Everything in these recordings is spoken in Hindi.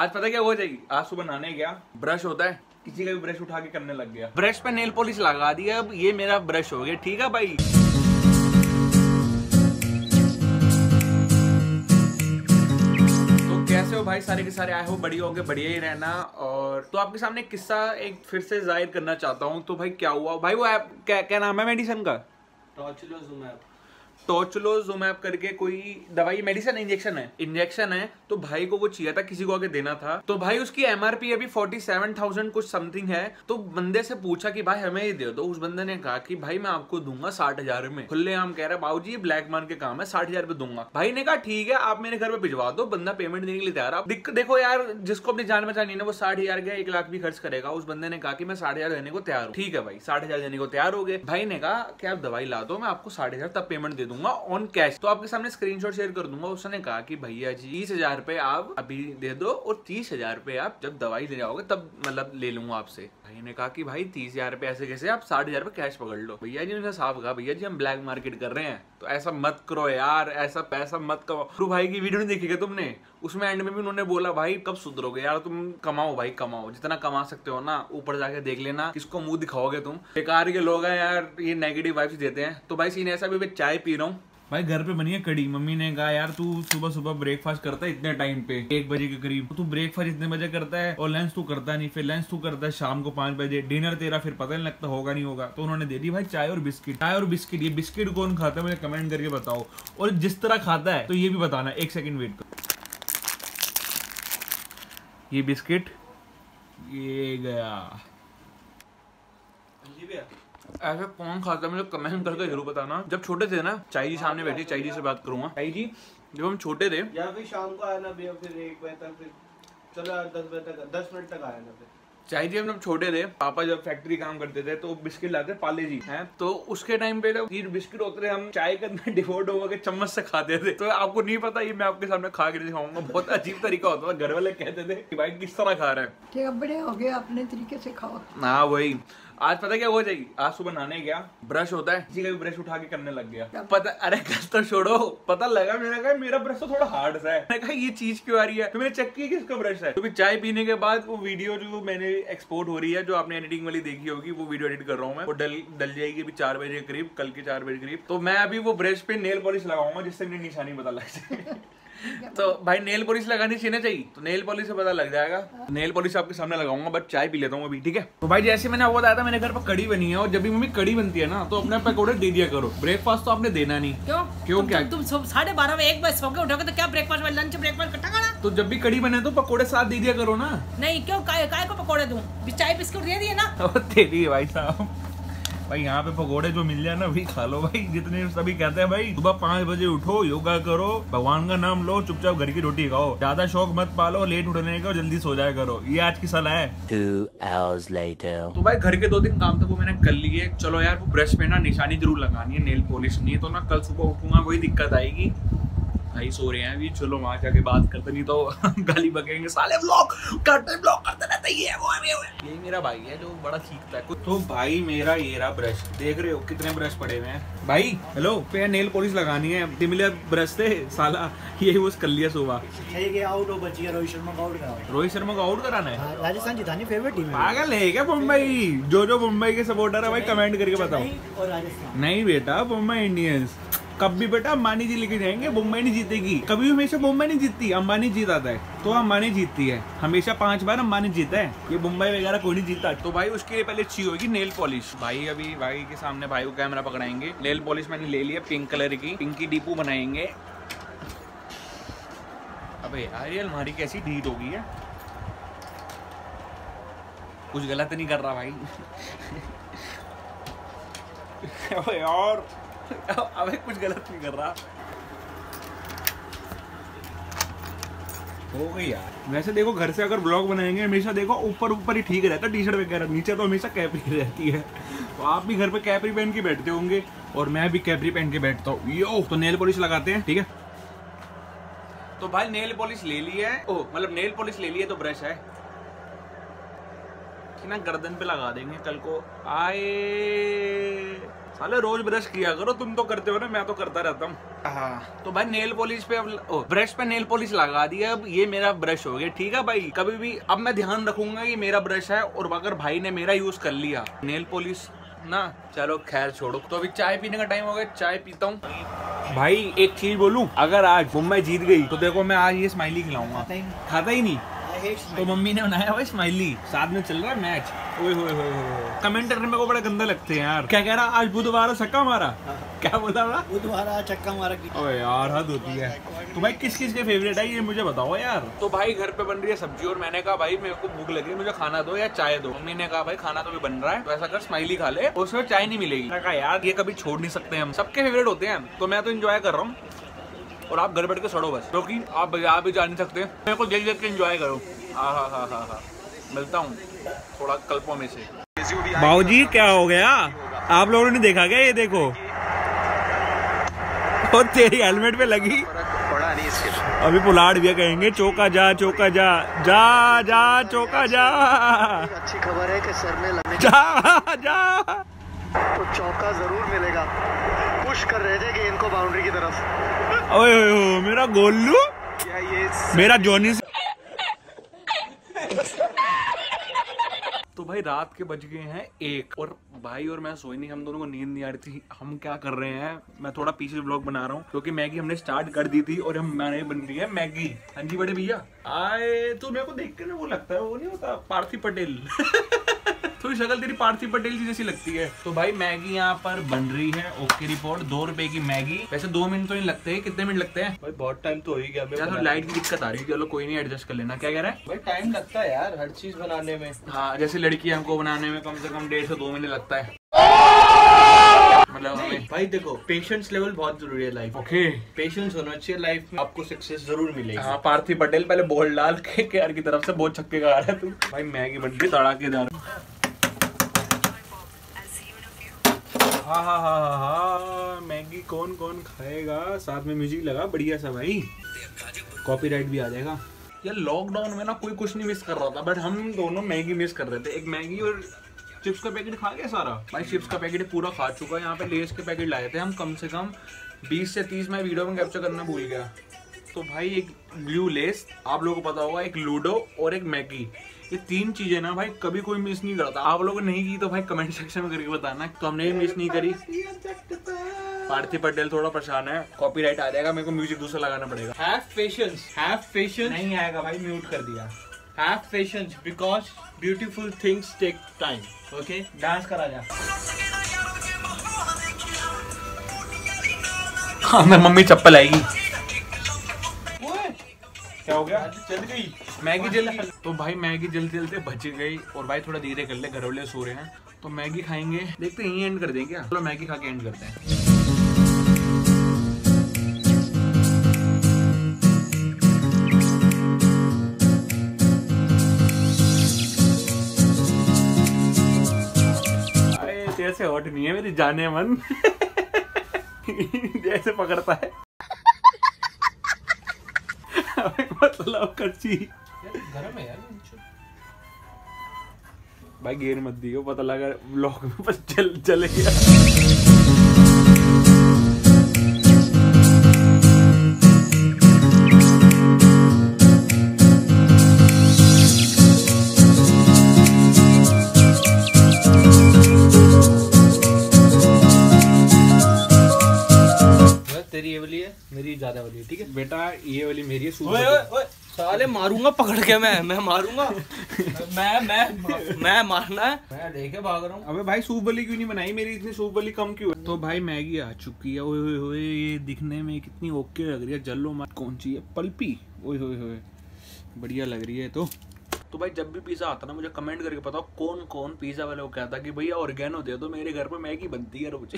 आज पता क्या हो जाएगी, आज सुबह नहाने गया, ब्रश होता है, किसी का भी ब्रश उठा के करने लग गया, ब्रश पे नेल पॉलिश लगा दिया, अब ये मेरा ब्रश हो गया। ठीक है भाई, कैसे हो भाई सारे के सारे, आए हो बढ़िया, होगे बढ़िया ही रहना। और तो आपके सामने किस्सा एक फिर से जाहिर करना चाहता हूँ। तो भाई क्या हुआ भाई, वो ऐप क्या नाम है मेडिसिन का, टॉचलोजुमैब करके कोई दवाई, मेडिसिन इंजेक्शन है। तो भाई को वो चाहिए था, किसी को आगे देना था। तो भाई उसकी MRP अभी 47,000 कुछ समथिंग है। तो बंदे से पूछा कि भाई हमें ये दे दो। उस बंदे ने कहा कि भाई मैं आपको दूंगा 60,000 में, खुलेआम कह रहा है बाबूजी ब्लैक मार के काम है, 60,000 में दूंगा। भाई ने कहा ठीक है आप मेरे घर पे भिजवा दो, बंदा पेमेंट देने के लिए तैयार है। देखो यार, जिसको अपनी जान बचानी है वो 60,000 का 1 लाख भी खर्च करेगा। उस बंदे ने कहा कि मैं 60,000 देने को तैयार हूँ। ठीक है भाई, 60,000 देने को तैयार हो गए। भाई ने कहा कि आप दवाई ला दो, मैं आपको 60,000 तब पेमेंट दे दूंगा ऑन कैश। तो आपके सामने स्क्रीनशॉट शेयर कर दूंगा। उसने कहा कि भैया जी 30,000 रुपए आप अभी दे दो और 30,000 रुपए आप जब दवाई ले जाओगे तब मतलब ले लूंगा आपसे। भाई ने कहा कि भाई 30,000 रुपए ऐसे कैसे, आप 60,000 रुपए कैश पकड़ लो। भैया जी ने साफ कहा, भैया जी हम ब्लैक मार्केट कर रहे हैं, तो ऐसा मत करो यार, ऐसा पैसा मत कमाओ। तो भाई की वीडियो नहीं देखी क्या तुमने, उसमें एंड में भी उन्होंने बोला भाई कब सुधरोगे यार, तुम कमाओ भाई कमाओ, जितना कमा सकते हो ना, ऊपर जाके देख लेना, किसको मुंह दिखाओगे तुम, बेकार के लोग हैं यार, ये नेगेटिव वाइब्स देते हैं। तो भाई सीन ऐसा भी, चाय पी रहा हूँ भाई, घर पे बनी है कड़ी। मम्मी ने कहा यार तू सुबह सुबह ब्रेकफास्ट करता है इतने टाइम पे, 1 बजे के करीब तू ब्रेकफास्ट इतने बजे करता है और लंच तू करता नहीं, फिर लंच तू करता है शाम को 5 बजे, डिनर तेरा फिर पता नहीं लगता होगा नहीं होगा। तो उन्होंने दे दी भाई चाय और बिस्किट। चाय और बिस्किट, ये बिस्किट कौन खाता है मुझे कमेंट करके बताओ, और जिस तरह खाता है तो ये भी बताना। 1 सेकेंड वेट करो। ये बिस्किट ये गया, ऐसा कौन खाता है मुझे कमेंट करके जरूर बताना। जब छोटे थे ना, चाई जी सामने बैठे, चाई जी से बात करूंगा। चाई जी जब हम छोटे थे या फिर शाम को आया ना भैया, फिर 1 बजे तक, फिर चलो 10 मिनट तक आया ना। चाय जी हम छोटे थे, पापा जब फैक्ट्री काम करते थे तो बिस्किट लाते पाले जी हैं, तो उसके टाइम पे जब ये बिस्किट होते थे हम चाय के अंदर डिफोर्ड होकर चम्मच से खाते थे। तो आपको नहीं पता, ये मैं आपके सामने खा के दिखाऊंगा, बहुत अजीब तरीका होता था। घर वाले कहते थे कि भाई किस तरह खा रहे हैं, बड़े हो गए अपने तरीके से खाओ। हाँ वही, आज पता क्या हो जाएगी, आज सुबह नहाने गया, ब्रश होता है, किसी का भी ब्रश उठा के करने लग गया। पता अरे गलत तो छोड़ो, पता लगा मेरा ब्रश तो थोड़ा हार्ड सा है। मैंने कहा ये चीज क्यों आ रही है, तो मैंने चेक किया किसका ब्रश है। क्योंकि चाय पीने के बाद वो वीडियो जो मैंने एक्सपोर्ट हो रही है, जो आपने एडिटिंग वाली देखी होगी, वो वीडियो एडिट कर रहा हूँ मैं, वो डल जाएगी अभी 4 बजे के करीब, कल के 4 बजे के करीब। तो मैं अभी वो ब्रश पे नेल पॉलिश लगाऊंगा जिससे मेरी निशानी पता लग जाए। तो भाई नेल पॉलिश लगानी चाहिए, तो नेल पॉलिश से पता लग जाएगा। नेल पॉलिश आपके सामने लगाऊंगा, बट चाय पी लेता हूँ अभी। ठीक है तो भाई जैसे मैंने आपको बताया था, मेरे घर पर कड़ी बनी है, और जब भी मम्मी कड़ी बनती है ना तो अपने पकौड़े दे दिया करो, ब्रेकफास्ट तो आपने देना नहीं। क्यों क्या तुम 12:30 में 1 बजे सो के उठोगे तो क्या ब्रेकफास्ट में लंच ब्रेकफास्ट इकट्ठा खाना। तो जब भी कड़ी बने तो पकौड़े साथ दे दिया करो ना। नहीं क्यों, काय को पकौड़े दूं, चाय बिस्कुट दे दिए ना, दे दिए भाई साहब। भाई यहाँ पे पकोड़े जो मिल जाए ना भाई खा लो भाई, जितने सभी कहते हैं भाई सुबह 5 बजे उठो, योगा करो, भगवान का नाम लो, चुपचाप घर की रोटी खाओ, ज्यादा शौक मत पालो, लेट उठने का, जल्दी सो जाया करो, ये आज की सलाह है। 2 hours later तो भाई घर के 2-3 काम थे वो मैंने कर लिए। चलो यार वो ब्रश पे ना निशानी जरूर लगानी है, नेल पॉलिश नहीं है तो ना कल सुबह उठूंगा वही दिक्कत आएगी। भाई सो रहे हैं अभी, चलो वहाँ जाके बात करते, नहीं तो गाली बकेंगे, साले ब्लॉक करते रहते ही है वो। यही मेरा भाई है जो बड़ा सीखता है। तो भाई मेरा ये रहा ब्रश, देख रहे हो कितने ब्रश पड़े हुए हैं भाई। हेलो पे नेल पॉलिश लगानी है, तिमिले ब्रश से साला यही वो कर लिया सुबह। रोहित शर्मा का आउट कराना है, राजस्थान जितानी फेवरेट टीम है। पागल है क्या, मुंबई जो मुंबई के सपोर्टर है भाई कमेंट करके बताओ। नहीं बेटा मुंबई इंडियंस कब भी बेटा अंबानी जी लेके जाएंगे, मुंबई नहीं जीतेगी कभी, हमेशा मुंबई नहीं जीतती, अंबानी जीत आता है तो अंबानी जीतती है, हमेशा 5 बार अंबानी जीता है, ये मुंबई वगैरह कोई नहीं जीता। तो भाई उसके लिए पहले अच्छी होगी नेल पॉलिश। भाई अभी भाई के सामने भाई को कैमरा पकड़ाएंगे। नेल पॉलिश मैंने ले लिया पिंक कलर की, पिंकी डीपू बनाएंगे। अबे यार हमारी कैसी ढीट हो गई है, कुछ गलत नहीं कर रहा भाई। यार अबे कुछ गलत नहीं कर रहा, हो गई यार। वैसे देखो घर से अगर ब्लॉग बनाएंगे हमेशा देखो ऊपर ही ठीक रहता है टी शर्ट वगैरह, नीचे तो हमेशा कैपरी रहती है। तो आप भी घर पे कैपरी पहन के बैठते होंगे और मैं भी कैपरी पहन के बैठता हूँ। यो तो नेल पॉलिश लगाते हैं। ठीक है तो भाई नेल पॉलिश ले ली है, ओ मतलब नेल पॉलिश ले ली है, तो ब्रश है ना गर्दन पे लगा देंगे कल को। आए साले रोज ब्रश किया करो, तुम तो करते हो ना, मैं तो करता रहता हूँ। हाँ तो भाई नेल पॉलिश पे, अब ब्रश पे नेल पॉलिश लगा दी है, अब ये मेरा ब्रश हो गया। ठीक है भाई, कभी भी अब मैं ध्यान रखूंगा कि मेरा ब्रश है, और अगर भाई ने मेरा यूज कर लिया नेल पॉलिश ना, चलो खैर छोड़ो। तो अभी चाय पीने का टाइम हो गया, चाय पीता हूँ। भाई एक चीज बोलूं, अगर आज मुंबई जीत गई तो देखो मैं आज ये स्माइली खिलाऊंगा। खाता ही नहीं तो मम्मी ने बनाया भाई स्माइली, साथ में चल रहा है मैच। ओए होए होए, कमेंट करने को बड़ा गंदा लगते हैं यार। क्या कह रहा, आज बुधवार छक्का मारा। क्या बोला, बुधवार छक्का मारा। ओए यार हद होती है। तो भाई किस किस के फेवरेट है ये मुझे बताओ यार। तो भाई घर पे बन रही है सब्जी, और मैंने कहा भाई मेरे को भूख लग रही है, मुझे खाना दो या चाय दो। मम्मी ने कहा भाई खाना तो भी बन रहा है, तो ऐसा कर स्माइली खा ले, उसमें चाय नहीं मिलेगी। मैंने कहा यार ये कभी छोड़ नहीं सकते, हम सबके फेवरेट होते हैं। तो मैं तो इंजॉय कर रहा हूँ, और आप घर बैठ के सड़ो बस, क्योंकि तो आप बाजार भी जा नहीं सकते। मेरे को देख देख के एंजॉय करो। हाँ हाँ हाँ हाँ हाँ, मिलता हूँ थोड़ा कल्पों में से। बाबूजी क्या हो गया, आप लोगों ने देखा क्या? ये देखो, और तेरी हेलमेट पे लगी। अभी पुलाड़ भी कहेंगे चौका जा, चौका जा, जा जा चौका जा। अच्छी खबर है कि सर में लगने जा तो चौका जरूर मिलेगा। पुश कर रहे थे कि इनको बाउंड्री की तरफ। ओए ओए मेरा गोलू, मेरा जॉनी। तो भाई रात के बज गए हैं 1, और भाई और मैं सोई नहीं, हम दोनों को नींद नहीं आ रही थी। हम क्या कर रहे हैं, मैं थोड़ा पीछे व्लॉग बना रहा हूँ, क्योंकि मैगी हमने स्टार्ट कर दी थी, और हम मैंने बन रही है मैगी। हाँ जी बड़े भैया आए, तो मेरे को देख के ना वो लगता है, वो नहीं होता पार्थिव पटेल थोड़ी शक्ल तेरी पार्थिव पटेल जी जैसी लगती है। तो भाई मैगी यहाँ पर बन रही है, ओके रिपोर्ट। 2 रुपए की मैगी, वैसे 2 मिनट तो नहीं लगते हैं। कितने मिनट लगते हैं भाई? बहुत टाइम तो हो ही गया। तो लाइट की दिक्कत आ रही है, चलो कोई नहीं, एडजस्ट कर लेना। क्या कह रहा है भाई, टाइम लगता है यार हर चीज बनाने में। हाँ जैसे लड़की हमको बनाने में कम से कम 1.5 से 2 महीने लगता है। मतलब भाई देखो पेशेंस लेवल बहुत जरूरी है लाइफ। ओके पेशेंस होना चाहिए लाइफ में, आपको सक्सेस जरूर मिलेगी। हाँ पार्थिव पटेल पहले बॉल डाल के केआर की तरफ से बहुत छक्के का आ रहा है तू। भाई मैगी बन गई तड़ाकेदार। हाँ हाँ हाँ हाँ हाँ, मैगी कौन कौन खाएगा। साथ में म्यूजिक लगा बढ़िया सा, भाई कॉपीराइट भी आ जाएगा यार। लॉकडाउन में ना कोई कुछ नहीं मिस कर रहा था, बट हम दोनों मैगी मिस कर रहे थे। एक मैगी और चिप्स का पैकेट खा गया सारा। भाई चिप्स का पैकेट पूरा खा चुका है। यहाँ पे लेस के पैकेट लाए थे हम कम से कम 20 से 30, मैं वीडियो में कैप्चर करना भूल गया। तो भाई एक ब्लू लेस, आप लोगों को पता होगा, एक लूडो और एक मैगी, ये 3 चीजें ना भाई कभी कोई मिस नहीं करता। आप लोगों ने नहीं की तो भाई कमेंट सेक्शन में करके बताना। तो हमने भी मिस नहीं करी। पार्थिव पटेल थोड़ा परेशान है, कॉपीराइट आ जाएगा, मेरे को म्यूजिक दूसरा लगाना पड़ेगा। हैव पेशेंस नहीं आएगा भाई, म्यूट कर दिया। Have patience because beautiful things take time. Okay dance करा जा। हाँ मेरी मम्मी चप्पल आएगी। क्या हो गया, चल गई मैगी जल्दी। तो भाई मैगी जल्दी जल्दी बच गई, और भाई थोड़ा धीरे कर ले, घर वाले सो रहे हैं। तो मैगी खाएंगे, देखते हैं यहीं एंड कर देंगे क्या। चलो मैगी खा के एंड करते हैं। अरे तेरे से हट नहीं है मेरी जाने मन जैसे पकड़ता है मतलब कच्ची गरम है यार। भाई गेर मत दियो, पता लगा व्लॉग में बस चले गया। तेरी ये वाली है, मेरी ज्यादा वाली है, ठीक है बेटा। ये वाली मेरी है साले, मारूंगा पकड़ के मैं मारूंगा मैं मारना है, मैं लेके भाग रहा हूँ। अबे भाई सूप वाली क्यों नहीं बनाई मेरी, इतनी सूप वाली कम क्यों है? तो भाई मैगी आ चुकी है। ओए होए होए, ये दिखने में कितनी ओके लग रही है। जल्लो मार कौन सी है, पल्पी। ओए होए होए बढ़िया लग रही है। तो भाई जब भी पिज़्ज़ा आता ना, मुझे कमेंट करके बताओ कौन कौन पिज़्ज़ा वाले को कहता कि भैया ऑर्गेनो दे दो, मेरे घर पर मैगी बनती है रोज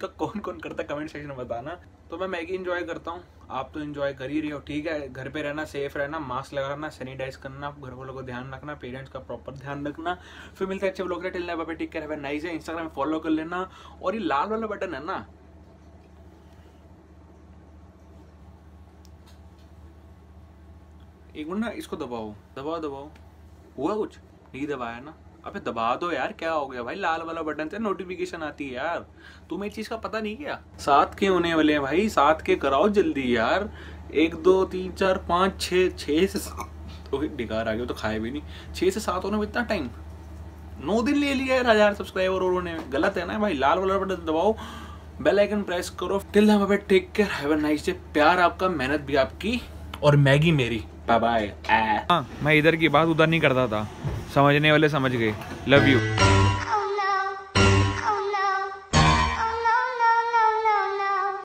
तो कौन कौन करता, कमेंट सेक्शन में बताना। तो मैं मैगी एंजॉय करता हूँ, आप तो एंजॉय कर ही रहे हो। ठीक है, घर पे रहना, सेफ रहना, मास्क लगाना, सैनिटाइज करना, घर वालों को ध्यान रखना, पेरेंट्स का प्रॉपर ध्यान रखना। फिर मिलते हैं अच्छे व्लॉग के, till bye, take care, nice है। इंस्टाग्राम में फॉलो कर लेना, और ये लाल वाला बटन है ना, एक मिनट ना, इसको दबाओ दबाओ दबाओ। हुआ कुछ नहीं, दबाया ना। अबे दबा दो यार, क्या हो गया भाई, लाल वाला बटन से नोटिफिकेशन आती है यार, तुम्हें इस चीज का पता नहीं क्या? 7 के होने वाले हैं भाई, 7 के कराओ जल्दी यार। 1 2 3 4 5 6 6 से तो खाए भी नहीं, 6 से 7 होने में इतना टाइम, 9 दिन ले लिया यार 1000 सब्सक्राइबर और होने में, गलत है ना भाई। लाल वाला बटन दबाओ, बेल आइकन प्रेस करो। टिल हम take care, have a nice day. प्यार आपका, मेहनत भी आपकी और मैगी मेरी, बाय बाय। मैं इधर की बात उधर नहीं करता था, समझने वाले समझ गए। Love you.